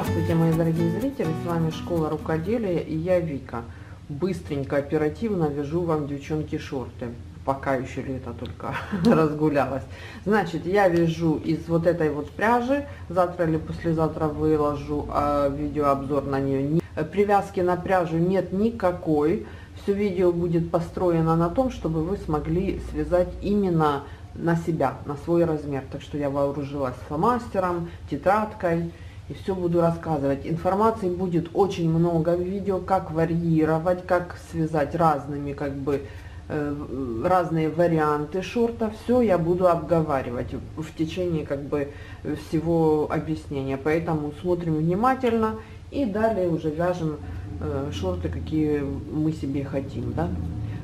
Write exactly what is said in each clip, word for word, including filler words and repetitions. Здравствуйте, мои дорогие зрители, с вами Школа рукоделия и я Вика. Быстренько, оперативно вяжу вам, девчонки, шорты, пока еще лето только разгулялось. Значит, я вяжу из вот этой вот пряжи, завтра или послезавтра выложу э, видеообзор на нее. Привязки на пряжу нет никакой, все видео будет построено на том, чтобы вы смогли связать именно на себя, на свой размер. Так что я вооружилась фломастером, тетрадкой. И все буду рассказывать. Информации будет очень много в видео, как варьировать, как связать разными, как бы, э, разные варианты шорта. Все я буду обговаривать в течение, как бы, всего объяснения. Поэтому смотрим внимательно и далее уже вяжем э, шорты, какие мы себе хотим, да?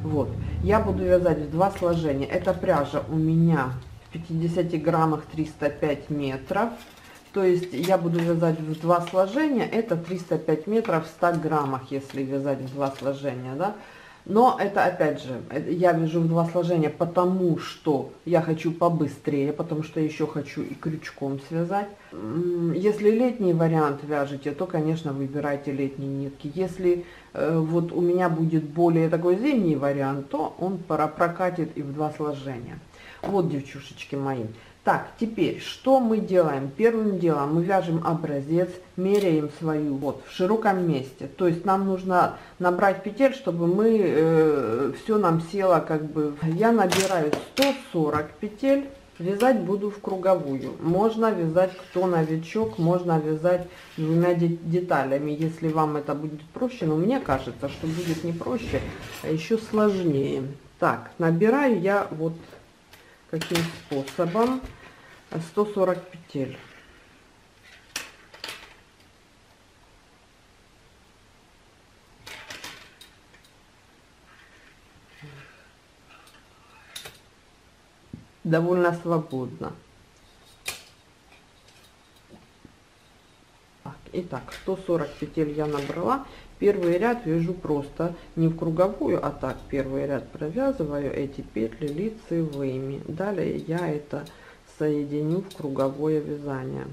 Вот. Я буду вязать в два сложения. Эта пряжа у меня в пятидесяти граммах триста пять метров. То есть я буду вязать в два сложения, это триста пять метров в ста граммах, если вязать в два сложения, да. Но это, опять же, я вяжу в два сложения, потому что я хочу побыстрее, потому что еще хочу и крючком связать. Если летний вариант вяжете, то, конечно, выбирайте летние нитки. Если э, вот у меня будет более такой зимний вариант, то он прокатит и в два сложения. Вот, девчушечки мои. Так, теперь, что мы делаем? Первым делом мы вяжем образец, меряем свою вот в широком месте. То есть нам нужно набрать петель, чтобы мы, э, все нам село как бы. Я набираю сто сорок петель, вязать буду в круговую. Можно вязать, кто новичок, можно вязать двумя деталями, если вам это будет проще. Но мне кажется, что будет не проще, а еще сложнее. Так, набираю я вот таким способом сто сорок петель. Довольно свободно. Так, итак, сто сорок петель я набрала. Первый ряд вяжу просто не в круговую, а так первый ряд провязываю эти петли лицевыми. Далее я это соединю в круговое вязание.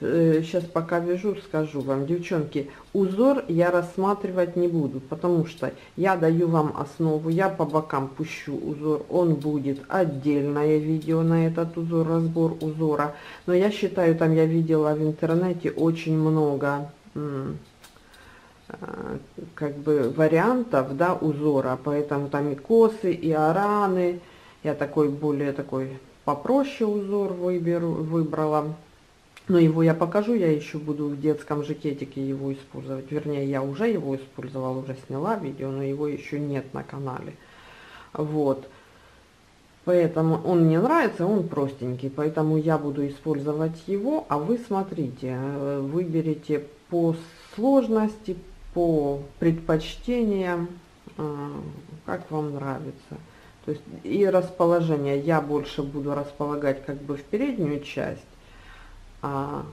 Сейчас пока вяжу, скажу вам, девчонки, узор я рассматривать не буду, потому что я даю вам основу, я по бокам пущу узор, он будет отдельное видео на этот узор, разбор узора. Но я считаю, там я видела в интернете очень много как бы вариантов, да, узора, поэтому там и косы, и ораны, я такой более такой попроще узор выберу, выбрала. Но его я покажу, я еще буду в детском жакетике его использовать. Вернее, я уже его использовала, уже сняла видео, но его еще нет на канале. Вот. Поэтому он мне нравится, он простенький. Поэтому я буду использовать его, а вы смотрите, выберите по сложности, по предпочтениям, как вам нравится. То есть и расположение. Я больше буду располагать как бы в переднюю часть. А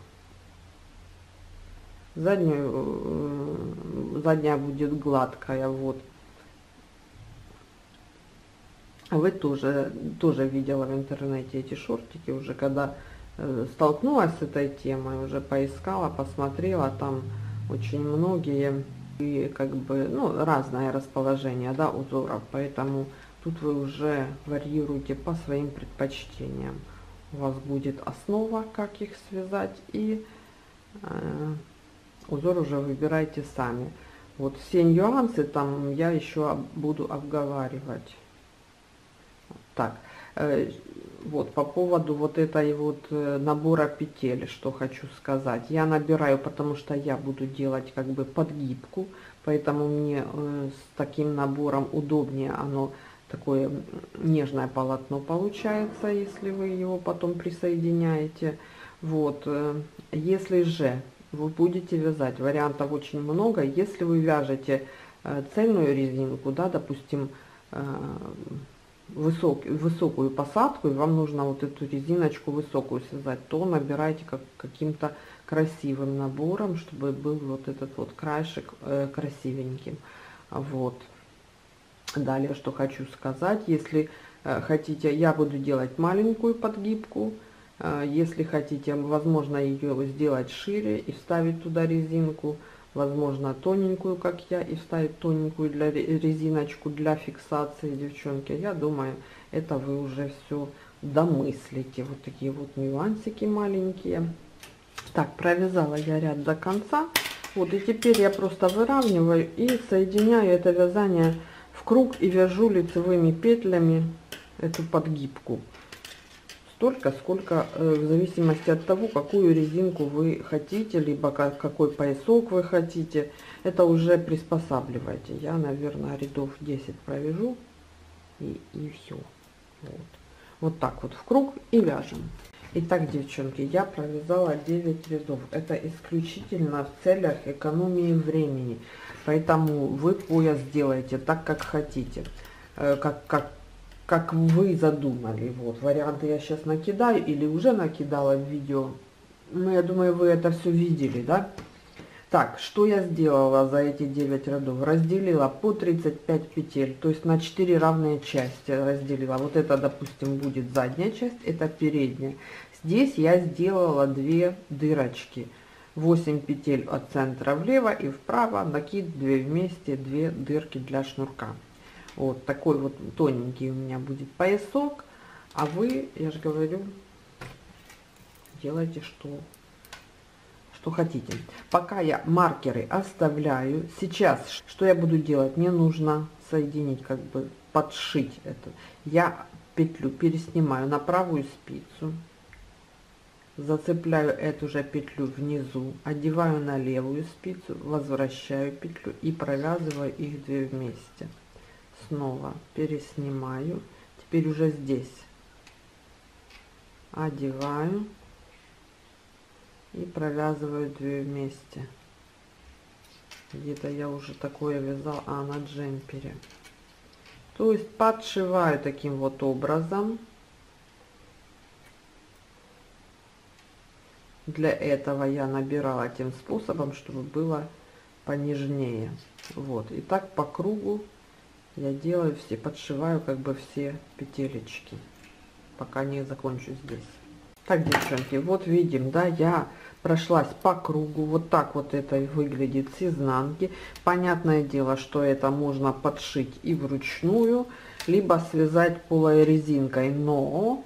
заднюю, задняя будет гладкая. Вот, вы тоже тоже видела в интернете эти шортики уже, когда э, столкнулась с этой темой, уже поискала, посмотрела, там очень многие и как бы, ну, разное расположение, да, узоров, поэтому тут вы уже варьируете по своим предпочтениям. У вас будет основа, как их связать, и э, узор уже выбирайте сами. Вот все нюансы там я еще об, буду обговаривать. Так, э, вот по поводу вот этой вот набора петель, что хочу сказать. Я набираю, потому что я буду делать как бы подгибку, поэтому мне э, с таким набором удобнее оно. Такое нежное полотно получается, если вы его потом присоединяете. Вот, если же вы будете вязать, вариантов очень много. Если вы вяжете цельную резинку, да, допустим, высок, высокую посадку, и вам нужно вот эту резиночку высокую связать, то набирайте как, каким-то красивым набором, чтобы был вот этот вот краешек красивеньким. Вот. Далее, что хочу сказать, если хотите, я буду делать маленькую подгибку. Если хотите, возможно, ее сделать шире и вставить туда резинку. Возможно, тоненькую, как я, и вставить тоненькую для резиночку для фиксации, девчонки. Я думаю, это вы уже все домыслите. Вот такие вот нюансики маленькие. Так, провязала я ряд до конца. Вот, и теперь я просто выравниваю и соединяю это вязание в круг и вяжу лицевыми петлями эту подгибку. Столько, сколько, в зависимости от того, какую резинку вы хотите, либо какой поясок вы хотите, это уже приспосабливайте. Я, наверное, рядов десять провяжу, и, и все. Вот. Вот так вот в круг и вяжем. Итак, девчонки, я провязала девять рядов. Это исключительно в целях экономии времени. Поэтому вы пояс делаете так, как хотите, как, как, как вы задумали. Вот, варианты я сейчас накидаю или уже накидала в видео. Ну, я думаю, вы это все видели, да? Так, что я сделала за эти девять рядов? Разделила по тридцать пять петель, то есть на четыре равные части разделила. Вот это, допустим, будет задняя часть, это передняя. Здесь я сделала две дырочки. восемь петель от центра влево и вправо, накид две вместе, две дырки для шнурка. Вот такой вот тоненький у меня будет поясок. А вы, я же говорю, делайте что хотите. Пока я маркеры оставляю, сейчас что я буду делать, мне нужно соединить, как бы подшить это. Я петлю переснимаю на правую спицу, зацепляю эту же петлю внизу, одеваю на левую спицу, возвращаю петлю и провязываю их две вместе. Снова переснимаю, теперь уже здесь одеваю и провязываю две вместе. Где-то я уже такое вязала, а на джемпере. То есть подшиваю таким вот образом. Для этого я набирала тем способом, чтобы было понежнее. Вот, и так по кругу я делаю все, подшиваю как бы все петелечки, пока не закончу здесь. Так, девчонки, вот видим, да, я прошлась по кругу, вот так вот это выглядит с изнанки. Понятное дело, что это можно подшить и вручную, либо связать полой резинкой, но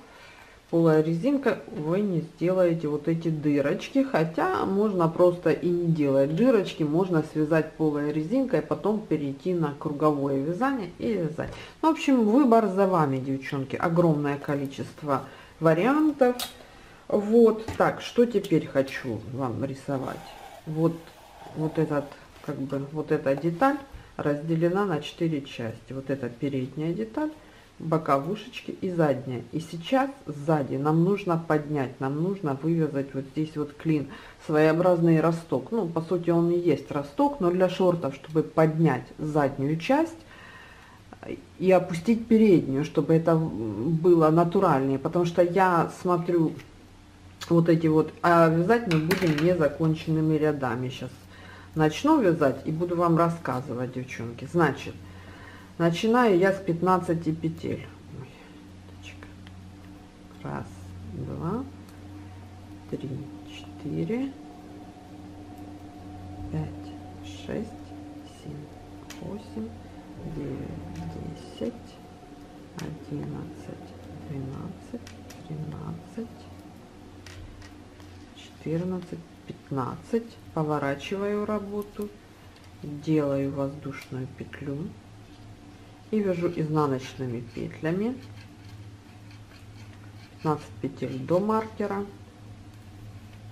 полой резинкой вы не сделаете вот эти дырочки, хотя можно просто и не делать дырочки, можно связать полой резинкой, потом перейти на круговое вязание и вязать. Ну, в общем, выбор за вами, девчонки, огромное количество вариантов. Вот так, что теперь хочу вам рисовать. Вот, вот этот, как бы, вот эта деталь разделена на четыре части. Вот эта передняя деталь, боковушечки и задняя. И сейчас сзади нам нужно поднять, нам нужно вывязать вот здесь вот клин, своеобразный росток. Ну, по сути, он и есть росток, но для шортов, чтобы поднять заднюю часть и опустить переднюю, чтобы это было натуральнее, потому что я смотрю... Вот эти вот, а вязать мы будем незаконченными рядами. Сейчас начну вязать и буду вам рассказывать, девчонки. Значит, начинаю я с пятнадцати петель. Раз, два, три, четыре, пять, шесть, семь, восемь, девять, десять, одиннадцать, двенадцать, тринадцать. четырнадцать, пятнадцать, поворачиваю работу, делаю воздушную петлю и вяжу изнаночными петлями пятнадцать петель до маркера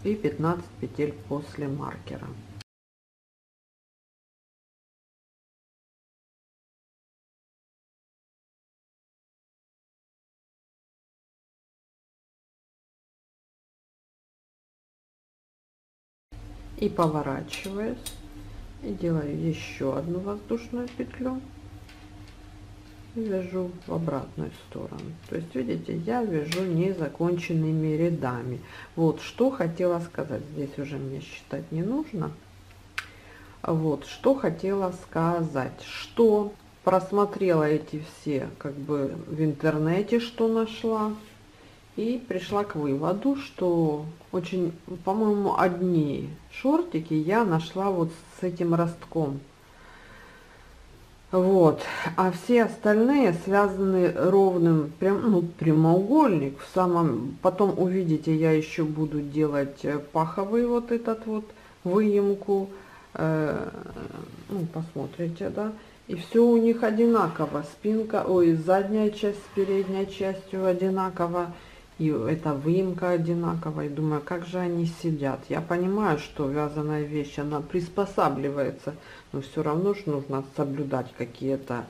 и пятнадцать петель после маркера. И поворачиваюсь, и делаю еще одну воздушную петлю, и вяжу в обратную сторону. То есть, видите, я вяжу незаконченными рядами. Вот что хотела сказать. Здесь уже мне считать не нужно. Вот что хотела сказать, что просмотрела эти все как бы в интернете, что нашла, и пришла к выводу, что очень, по-моему, одни шортики я нашла вот с этим ростком. Вот, а все остальные связаны ровным, прям, ну, прямоугольник. В самом, потом увидите, я еще буду делать паховый вот этот вот выемку, э, ну, посмотрите, да. И все у них одинаково, спинка, ой, задняя часть с передней частью одинаково, и эта выемка одинакова. И думаю, как же они сидят. Я понимаю, что вязаная вещь, она приспосабливается, но все равно же нужно соблюдать какие-то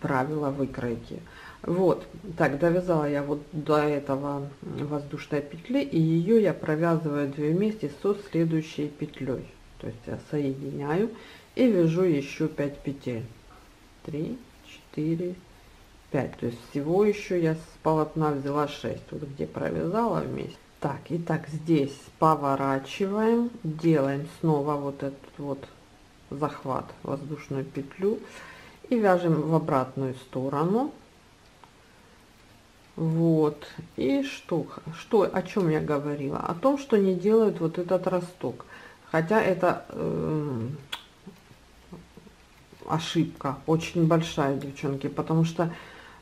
правила выкройки. Вот, так, довязала я вот до этого воздушной петли, и ее я провязываю две вместе со следующей петлей. То есть я соединяю и вяжу еще пять петель. три, четыре, пять. То есть всего еще я с полотна взяла шесть, вот где провязала вместе. Так, и так здесь поворачиваем, делаем снова вот этот вот захват, воздушную петлю, и вяжем в обратную сторону. Вот, и что, что о чем я говорила? О том, что не делают вот этот росток. Хотя это э, ошибка очень большая, девчонки, потому что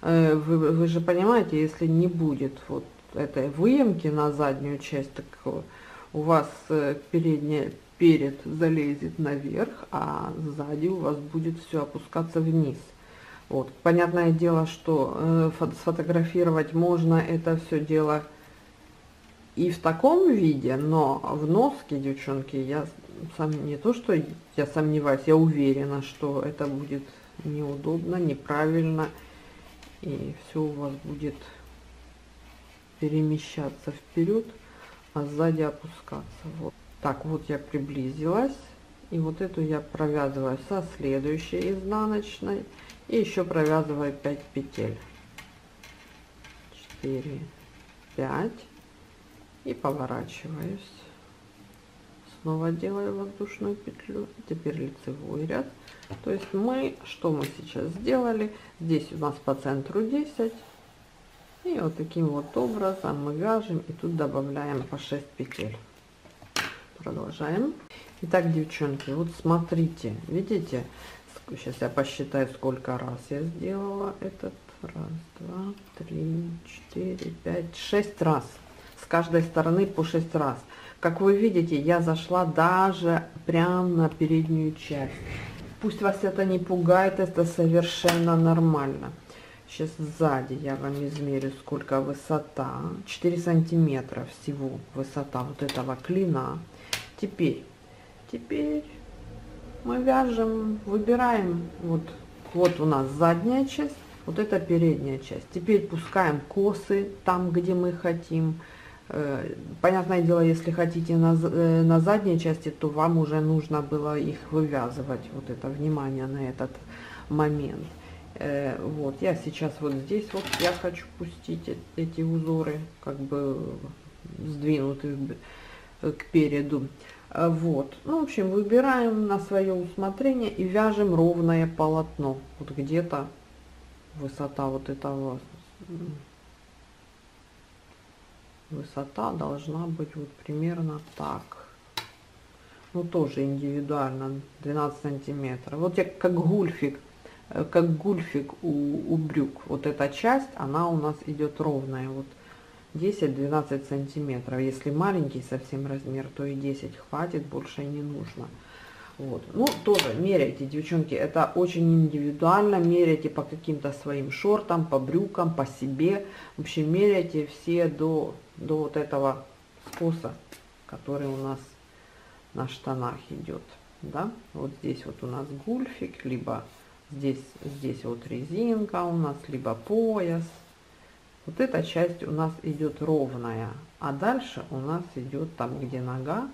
э, вы, вы же понимаете, если не будет вот этой выемки на заднюю часть, так у вас передняя, перед залезет наверх, а сзади у вас будет все опускаться вниз. Вот. Понятное дело, что э, фото- сфотографировать можно это все дело и в таком виде, но в носке, девчонки, я сам не то, что я сомневаюсь, я уверена, что это будет неудобно, неправильно, и все у вас будет перемещаться вперед, а сзади опускаться. Вот. Так, вот я приблизилась, и вот эту я провязываю со следующей изнаночной, и еще провязываю пять петель. четыре, пять. И поворачиваюсь, снова делаю воздушную петлю, теперь лицевой ряд. То есть мы, что мы сейчас сделали, здесь у нас по центру десять, и вот таким вот образом мы вяжем, и тут добавляем по шесть петель. Продолжаем. Итак, девчонки, вот смотрите, видите, сейчас я посчитаю, сколько раз я сделала этот, раз, два, три, четыре, пять, шесть раз. С каждой стороны по шесть раз. Как вы видите, я зашла даже прям на переднюю часть. Пусть вас это не пугает, это совершенно нормально. Сейчас сзади я вам измерю, сколько высота. четыре сантиметра всего высота вот этого клина. Теперь, теперь мы вяжем, выбираем, вот, вот у нас задняя часть, вот это передняя часть. Теперь пускаем косы там, где мы хотим. Понятное дело, если хотите на, на задней части, то вам уже нужно было их вывязывать, вот это внимание на этот момент. Вот я сейчас вот здесь вот я хочу пустить эти узоры как бы сдвинуты к переду. Вот, ну, в общем, выбираем на свое усмотрение и вяжем ровное полотно, вот где-то высота вот этого. Высота должна быть вот примерно так. Ну, тоже индивидуально, двенадцать сантиметров. Вот я как гульфик, как гульфик у, у брюк. Вот эта часть, она у нас идет ровная. Вот десять-двенадцать сантиметров. Если маленький совсем размер, то и десять хватит, больше не нужно. Вот. Ну, тоже меряйте, девчонки, это очень индивидуально, меряйте по каким-то своим шортам, по брюкам, по себе. В общем, меряйте все до, до вот этого скоса, который у нас на штанах идет. Да? Вот здесь вот у нас гульфик, либо здесь, здесь вот резинка у нас, либо пояс. Вот эта часть у нас идет ровная, а дальше у нас идет там, где нога,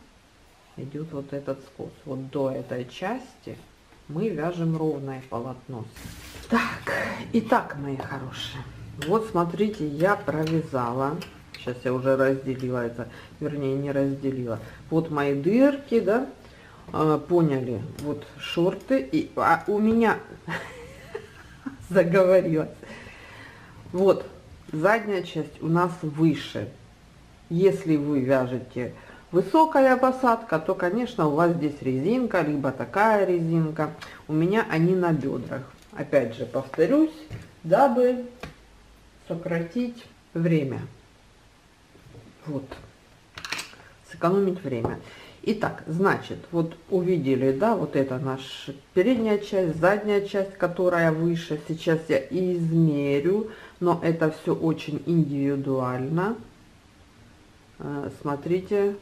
идет вот этот скос. Вот до этой части мы вяжем ровное полотно. Так, итак, мои хорошие, вот смотрите, я провязала, сейчас я уже разделила это, вернее, не разделила, вот мои дырки, да, поняли, вот шорты, и а у меня заговорилась. Вот, задняя часть у нас выше. Если вы вяжете высокая посадка, то, конечно, у вас здесь резинка, либо такая резинка. У меня они на бедрах. Опять же, повторюсь, дабы сократить время. Вот. Сэкономить время. Итак, значит, вот увидели, да, вот это наша передняя часть, задняя часть, которая выше. Сейчас я измерю, но это все очень индивидуально. Смотрите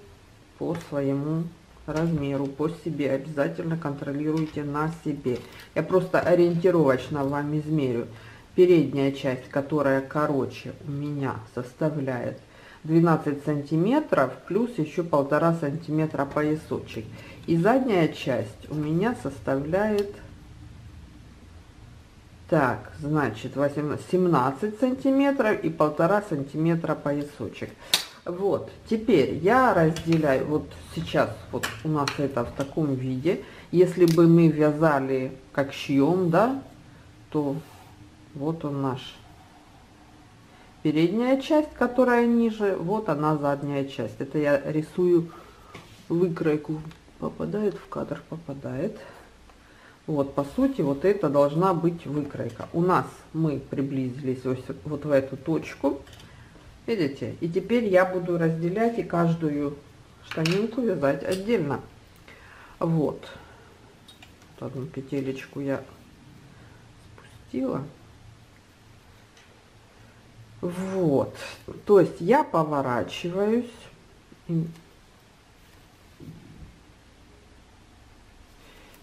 по своему размеру, по себе. Обязательно контролируйте на себе. Я просто ориентировочно вам измерю. Передняя часть, которая короче, у меня составляет двенадцать сантиметров, плюс еще полтора сантиметра поясочек. И задняя часть у меня составляет, так, значит, восемнадцать, семнадцать сантиметров и полтора сантиметра поясочек. Вот, теперь я разделяю, вот сейчас вот у нас это в таком виде. Если бы мы вязали как шьем, да, то вот он наш. Передняя часть, которая ниже, вот она задняя часть. Это я рисую выкройку. Попадает в кадр, попадает. Вот, по сути, вот это должна быть выкройка. У нас мы приблизились вот в эту точку. Видите? И теперь я буду разделять и каждую штанинку вязать отдельно. Вот. Вот одну петелечку я спустила. Вот, то есть я поворачиваюсь и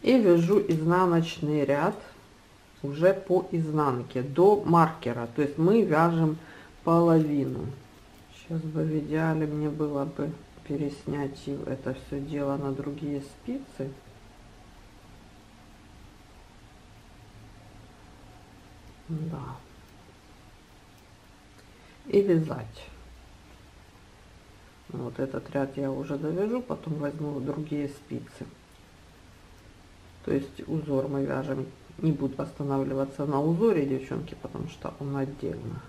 вяжу изнаночный ряд уже по изнанке до маркера, то есть мы вяжем половину. Сейчас бы в идеале мне было бы переснять это все дело на другие спицы. Да. И вязать вот этот ряд я уже довяжу, потом возьму другие спицы, то есть узор мы вяжем, не буду останавливаться на узоре, девчонки, потому что он отдельно.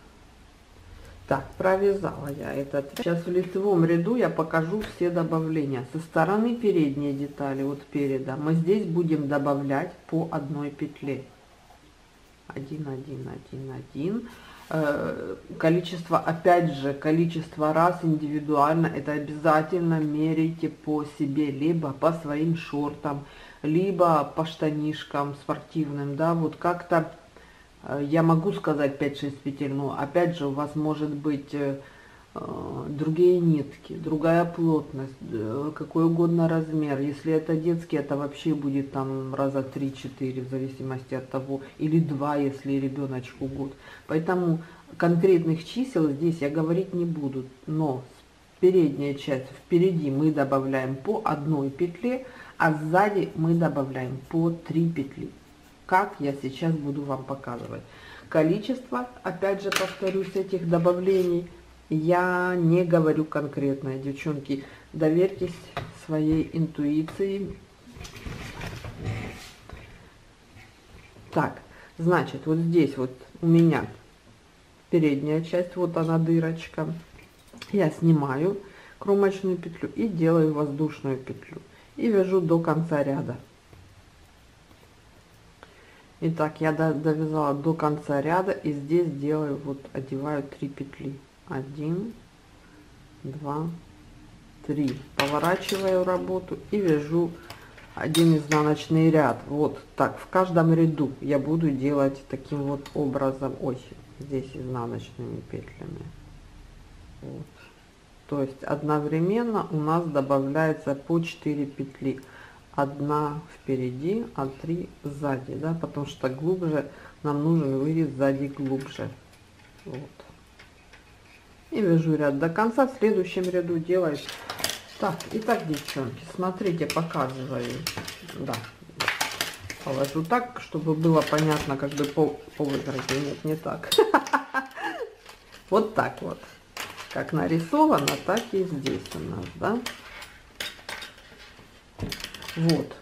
Так, провязала я этот ряд. Сейчас в лицевом ряду я покажу все добавления со стороны передней детали. Вот переда мы здесь будем добавлять по одной петле, один один один один. Количество, опять же, количество раз индивидуально, это обязательно меряйте по себе, либо по своим шортам, либо по штанишкам спортивным, да, вот как-то я могу сказать пять-шесть петель, но опять же у вас может быть другие нитки, другая плотность, какой угодно размер. Если это детский, это вообще будет там раза три-четыре, в зависимости от того, или два, если ребеночку год. Поэтому конкретных чисел здесь я говорить не буду, но передняя часть впереди мы добавляем по одной петле, а сзади мы добавляем по три петли, как я сейчас буду вам показывать. Количество, опять же повторюсь, этих добавлений я не говорю конкретно, девчонки, доверьтесь своей интуиции. Так, значит, вот здесь вот у меня передняя часть, вот она дырочка. Я снимаю кромочную петлю и делаю воздушную петлю. И вяжу до конца ряда. Итак, я довязала до конца ряда и здесь делаю, вот одеваю три петли. один, два, три. Поворачиваю работу и вяжу один изнаночный ряд. Вот так в каждом ряду я буду делать таким вот образом. Ой, здесь изнаночными петлями. Вот. То есть одновременно у нас добавляется по четыре петли. Одна впереди, а три сзади, да, потому что глубже нам нужен вырез сзади глубже. Вот. И вяжу ряд до конца, в следующем ряду делаю. Так, итак, девчонки, смотрите, показываю. Да, положу так, чтобы было понятно, как бы по, по выкройке. Нет, не так. Вот так вот. Как нарисовано, так и здесь у нас, да. Вот.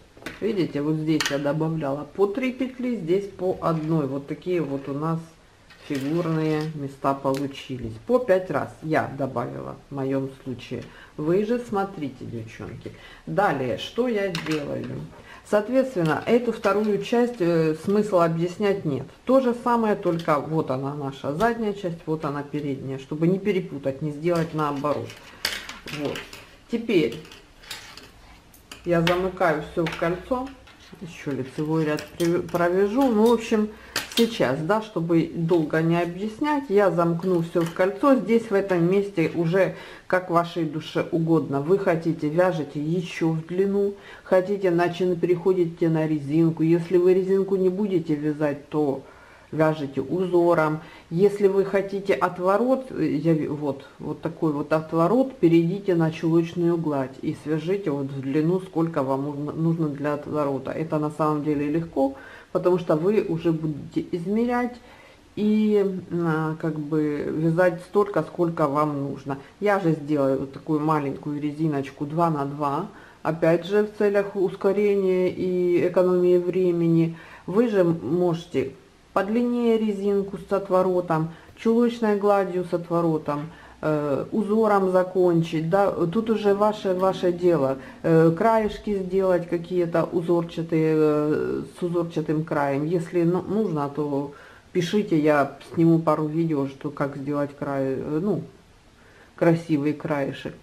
Видите, вот здесь я добавляла по три петли, здесь по одной. Вот такие вот у нас фигурные места получились. По пять раз я добавила в моем случае. Вы же смотрите, девчонки. Далее, что я делаю? Соответственно, эту вторую часть э, смысла объяснять нет. То же самое, только вот она наша задняя часть, вот она передняя, чтобы не перепутать, не сделать наоборот. Вот. Теперь я замыкаю все в кольцо. Еще лицевой ряд провяжу. Ну, в общем, сейчас, да, чтобы долго не объяснять, я замкну все в кольцо. Здесь в этом месте уже как вашей душе угодно. Вы хотите, вяжете еще в длину, хотите, начинать переходите на резинку. Если вы резинку не будете вязать, то вяжете узором. Если вы хотите отворот, я, вот, вот такой вот отворот, перейдите на чулочную гладь и свяжите вот в длину, сколько вам нужно, нужно для отворота. Это на самом деле легко, потому что вы уже будете измерять и а, как бы вязать столько, сколько вам нужно. Я же сделаю вот такую маленькую резиночку два на два, опять же в целях ускорения и экономии времени. Вы же можете подлиннее резинку с отворотом, чулочной гладью с отворотом, э, узором закончить, да, тут уже ваше, ваше дело, э, краешки сделать какие-то узорчатые, э, с узорчатым краем, если ну, нужно, то пишите, я сниму пару видео, что как сделать край, ну, красивый краешек.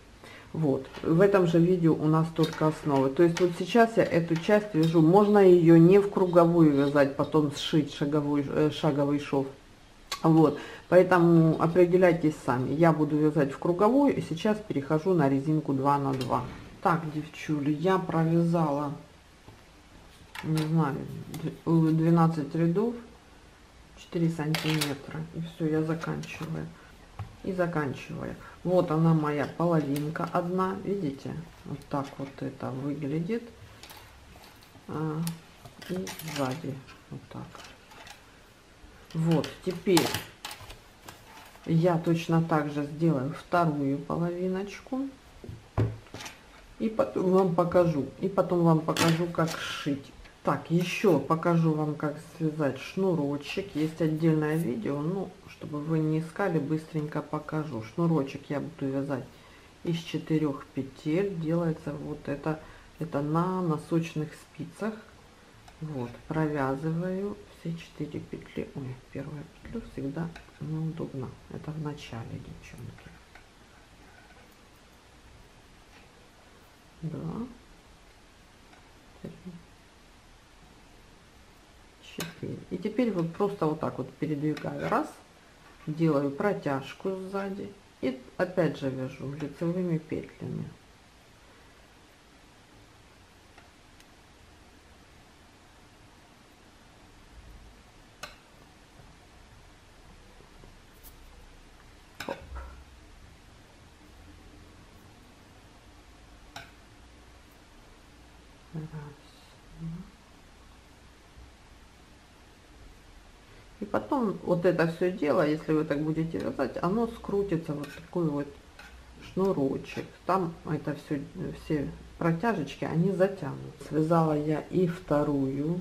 Вот, в этом же видео у нас только основы. То есть вот сейчас я эту часть вяжу, можно ее не в круговую вязать, потом сшить шаговой, шаговый шов. Вот, поэтому определяйтесь сами. Я буду вязать в круговую и сейчас перехожу на резинку два на два. Так, девчули, я провязала, не знаю, двенадцать рядов, четыре сантиметра. И все, я заканчиваю. И заканчиваю. Вот она моя половинка одна, видите, вот так вот это выглядит, и сзади вот так. Вот теперь я точно так же сделаю вторую половиночку и потом вам покажу, и потом вам покажу, как сшить. Так, еще покажу вам, как связать шнурочек. Есть отдельное видео, ну, чтобы вы не искали, быстренько покажу. Шнурочек я буду вязать из четырех петель. Делается вот это, это на носочных спицах. Вот, провязываю все четыре петли. Ой, первую петлю всегда неудобно. Это в начале, девчонки. Два, три. И теперь вот просто вот так вот передвигаю, раз, делаю протяжку сзади и опять же вяжу лицевыми петлями. Оп. Раз, два. И потом вот это все дело, если вы так будете вязать, оно скрутится вот такой вот шнурочек. Там это все, все протяжечки, они затянут. Связала я и вторую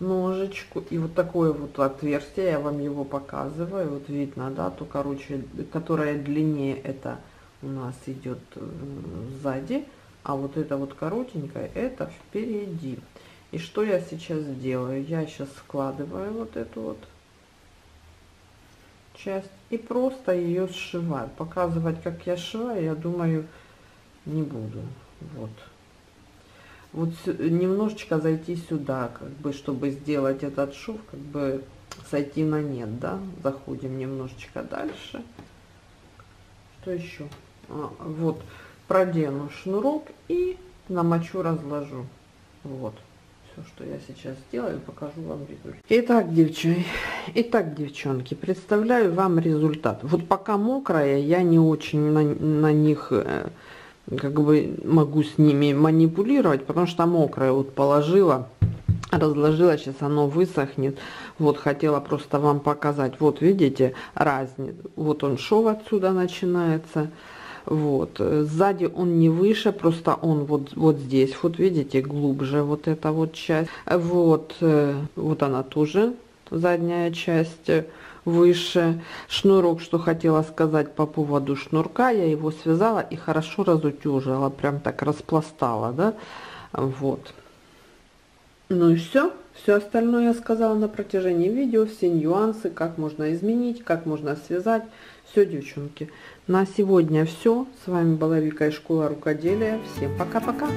ножечку, и вот такое вот отверстие, я вам его показываю, вот видно, да, то, короче, которое длиннее, это у нас идет сзади, а вот это вот коротенькое, это впереди. И что я сейчас делаю? Я сейчас складываю вот эту вот часть и просто ее сшиваю. Показывать, как я сшиваю, я думаю, не буду. Вот. Вот немножечко зайти сюда, как бы, чтобы сделать этот шов, как бы сойти на нет, да? Заходим немножечко дальше. Что еще? А, вот, продену шнурок и намочу, разложу. Вот. Все, что я сейчас делаю, покажу вам результат. Итак, девчонки, итак, девчонки, представляю вам результат. Вот пока мокрая, я не очень на, на них как бы могу с ними манипулировать, потому что мокрая вот положила, разложила, сейчас оно высохнет. Вот хотела просто вам показать. Вот видите, разница. Вот он шов отсюда начинается. Вот сзади он не выше, просто он вот вот здесь вот, видите, глубже вот эта вот часть, вот вот она тоже, задняя часть выше. Шнурок, что хотела сказать по поводу шнурка, я его связала и хорошо разутюжила, прям так распластала, да, вот. Ну и все. Все остальное я сказала на протяжении видео, все нюансы, как можно изменить, как можно связать. Все, девчонки, на сегодня все. С вами была Вика и школа рукоделия. Всем пока-пока!